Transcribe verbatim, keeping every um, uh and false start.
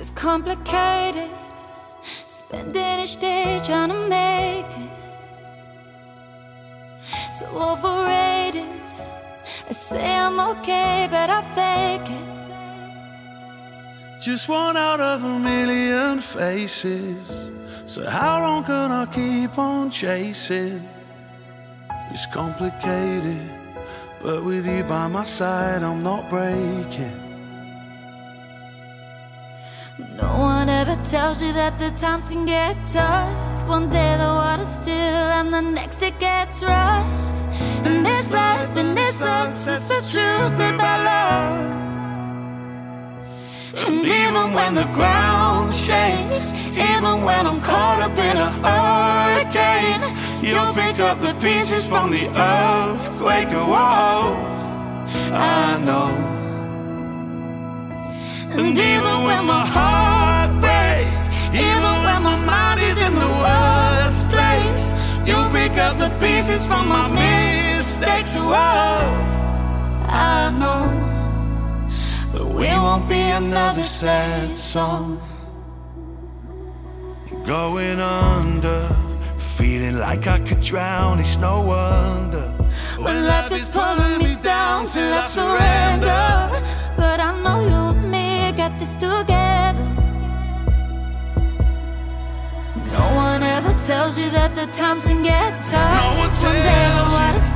It's complicated, spending each day trying to make it. So overrated, I say I'm okay, but I fake it. Just one out of a million faces, so how long can I keep on chasing? It's complicated, but with you by my side, I'm not breaking. No one ever tells you that the times can get tough. One day the water's still, and the next it gets rough. And this life, and this sucks, it's the truth about love. And even when the ground shakes, even when I'm caught up in a hurricane, you'll pick up the pieces from the earthquake. Whoa, I know. And even when my heart breaks, even when my mind is in the worst place, you'll pick up the pieces from my mistakes. Whoa, I know. But we won't be another sad song. Going under, feeling like I could drown, it's no wonder. When life is pulling me down till I surrender. But I know you and me got this together. No one ever tells you that the times can get tough. No one tells you.